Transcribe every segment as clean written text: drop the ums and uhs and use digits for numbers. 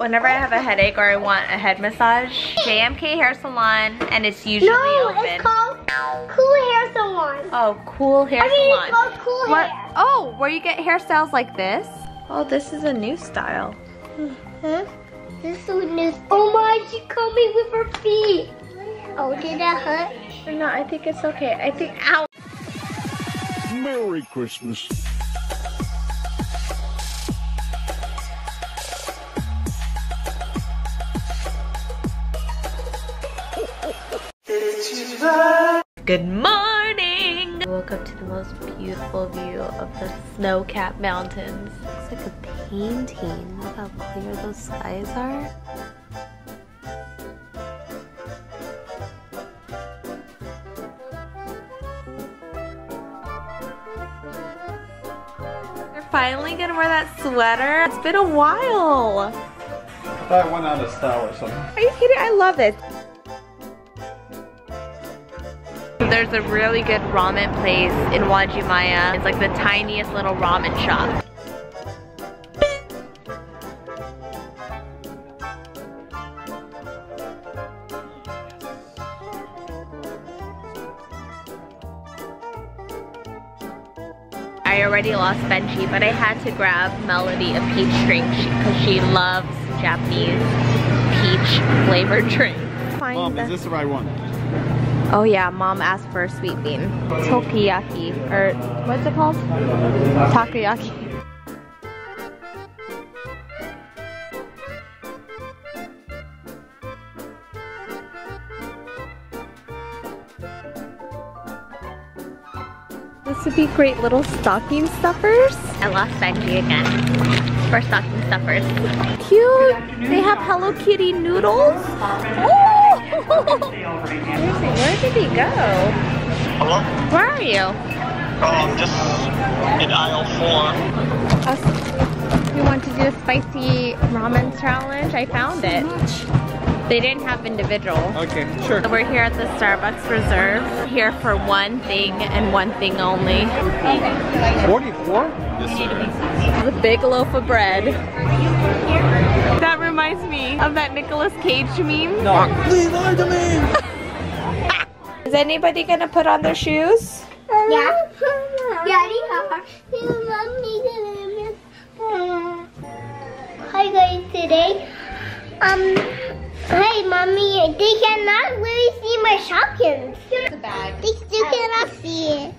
whenever I have a headache or I want a head massage, JMK Hair Salon, and it's usually open. No, it's called Cool Hair Salon. Oh, Cool Hair Salon. It's called Cool Hair. Oh, where you get hairstyles like this? Oh, this is a new style. Huh? This one is. Oh my, she caught me with her feet. Oh, did that hurt? No, I think it's okay. I think, ow. Merry Christmas. Good morning! I woke up to the most beautiful view of the snow-capped mountains. It's like a painting. Look how clear those skies are. You're finally gonna wear that sweater? It's been a while. I thought I went out of style or something. Are you kidding? I love it. There's a really good ramen place in Wajimaya. It's like the tiniest little ramen shop. I already lost Benji, but I had to grab Melody a peach drink because she loves Japanese peach flavored drinks. Mom, is this the right one? Oh yeah, Mom asked for a sweet bean. Takoyaki, or what's it called? Takoyaki. This would be great little stocking stuffers. I lost Becky again for stocking stuffers. Cute! They have Hello Kitty noodles. Oh! Where did he go? Hello? Where are you? Oh, I'm just in aisle 4. Oh, we want to do a spicy ramen challenge. I found it. They didn't have individual. Okay, sure. So we're here at the Starbucks Reserve. Here for one thing and one thing only. 44? Yes, sir. The big loaf of bread. That reminds me of that Nicolas Cage meme. No. Please lie to me. Is anybody gonna put on their shoes? Yeah. Yeah, they are. Hi guys, today. Hi, mommy. They cannot really see my Shopkins. The bag. They still cannot see it.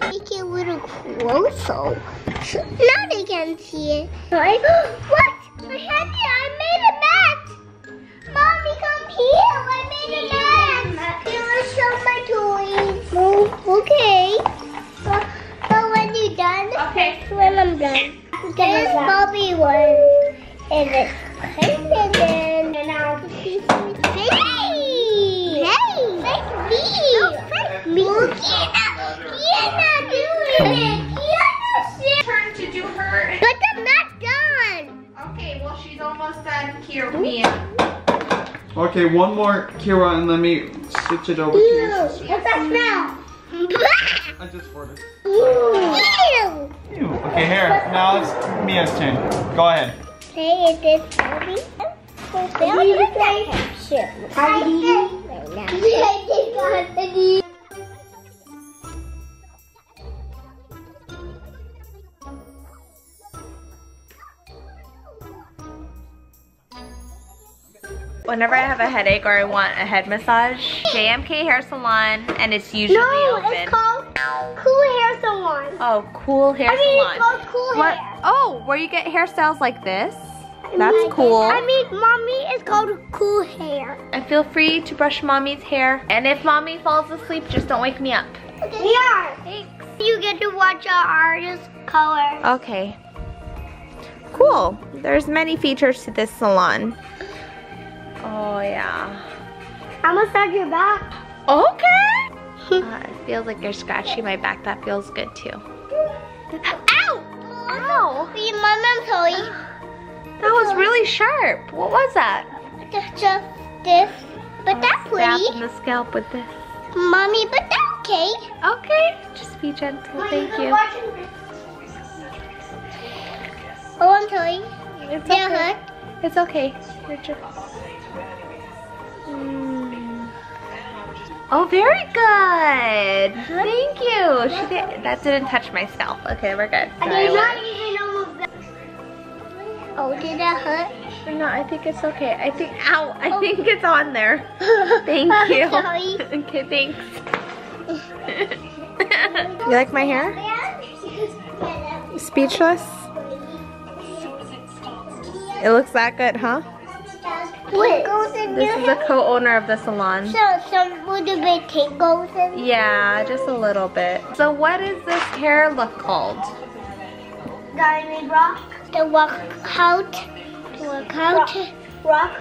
Make it a little closer. Now they can see it. Right? What? I had it. I made a mat. Mommy, come here. I made a mat. You will show my toys. Oh, okay. But when you're done, okay. When I'm done, there's Bobby one. And it's painted in. And now, hey! Hey! Pick me! No, pick me! Look at that! You're not doing it! But I'm not done. Okay, well she's almost done, Kira. Okay, one more, Kira, and let me switch it over. Ew, to your sister. What's that smell? I just farted. Ew. Ew. Okay, here. Now it's Mia's turn. Go ahead. Okay, is this Bobby? I whenever I have a headache or I want a head massage, JMK Hair Salon, and it's usually open. No, it's called Cool Hair Salon. Oh, Cool Hair Salon. It's called Cool Hair. Oh, where you get hairstyles like this? That's cool. Mommy is called Cool Hair. And feel free to brush Mommy's hair. And if Mommy falls asleep, just don't wake me up. Okay. Yeah. Thanks. You get to watch our artist color. Okay. Cool. There's many features to this salon. Oh yeah. I'm gonna start your back. Okay. It feels like you're scratching my back. That feels good too. Ow! Ow! See, Mom, Chloe. That was really sharp. What was that? Just this. But that's pretty. Stabbing the scalp with this. Mommy, but that's okay. Okay. Just be gentle. Thank you. toy. It's okay. Hug? It's okay. Richard. Mm. Oh, very good. Huh? Thank you. She did, that didn't touch my scalp. Okay, we're good. So I did not even almost that. Oh, did that hurt? No, I think it's okay. I think, ow, I think it's on there. Thank you. Okay, thanks. You like my hair? Speechless? It looks that good, huh? This is the co-owner of the salon. So some little bit tickles in it? Yeah, just a little bit. So what is this hair look called? Diamond rock. The workout. The workout. Rock.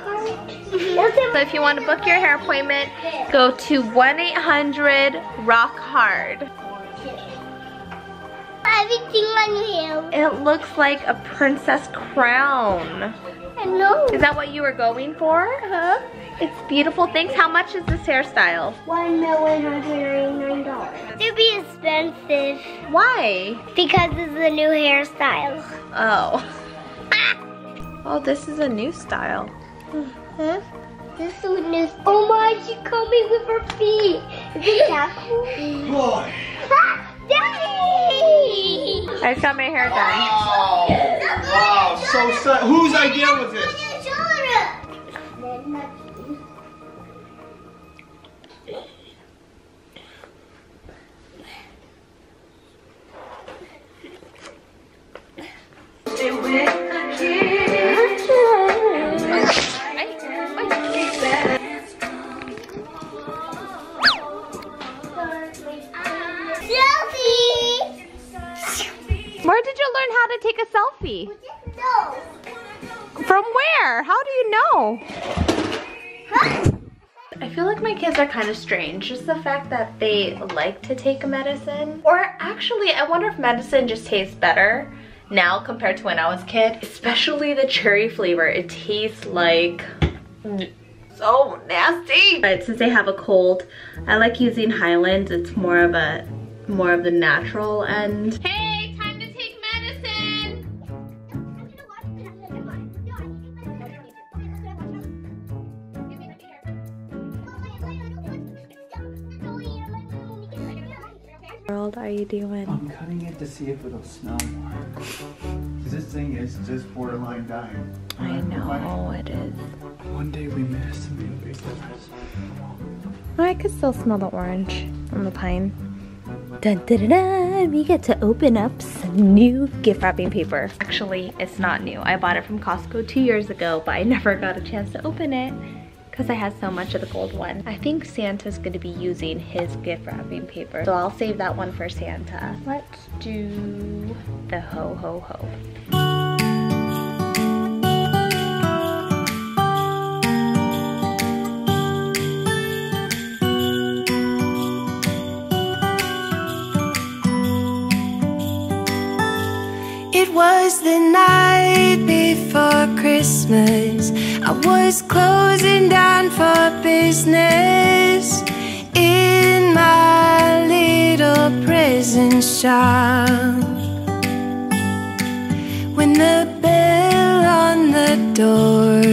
So if you want to book your hair appointment, go to 1-800-ROCK-HARD. I haven't seen my new hair. It looks like a princess crown. I know. Is that what you were going for? Uh-huh. It's beautiful. Thanks. How much is this hairstyle? $1,199. It'd be expensive. Why? Because it's a new hairstyle. Oh. Oh, this is a new style. Huh? This is a new style. Oh my, she caught me with her feet. Is that cool? Boy. Ah, Daddy! I just got my hair done. Wow. Wow, so sad. Whose idea was this? Where did you learn how to take a selfie? No. From where? How do you know? Huh? I feel like my kids are kind of strange. Just the fact that they like to take medicine. Or actually, I wonder if medicine just tastes better now compared to when I was a kid. Especially the cherry flavor. It tastes like so nasty. But since they have a cold, I like using Highlands. It's more of the natural end. Hey! How are you doing? I'm cutting it to see if it'll smell more. This thing is just borderline dying. I know it is. One day we miss and we'll be different. I could still smell the orange on the pine. Dun, dun, dun, dun. We get to open up some new gift wrapping paper. Actually, it's not new. I bought it from Costco 2 years ago, but I never got a chance to open it. Because I had so much of the gold one. I think Santa's going to be using his gift wrapping paper. So I'll save that one for Santa. Let's do the ho ho ho. It was the night before Christmas. I was closing down for business in my little prison shop when the bell on the door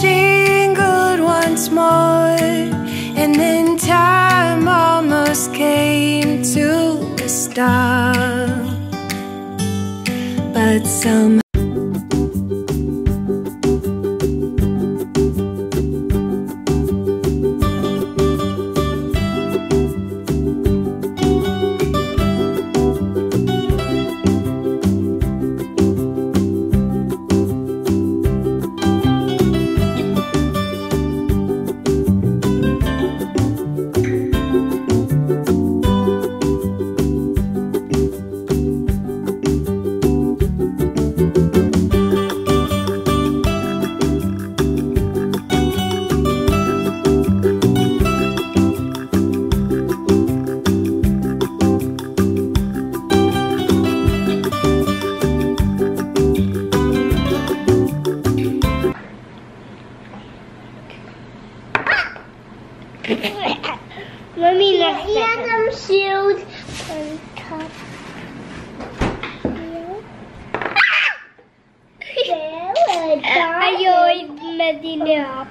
jingled once more, and then time almost came to a stop, but somehow Ayoy, Medina.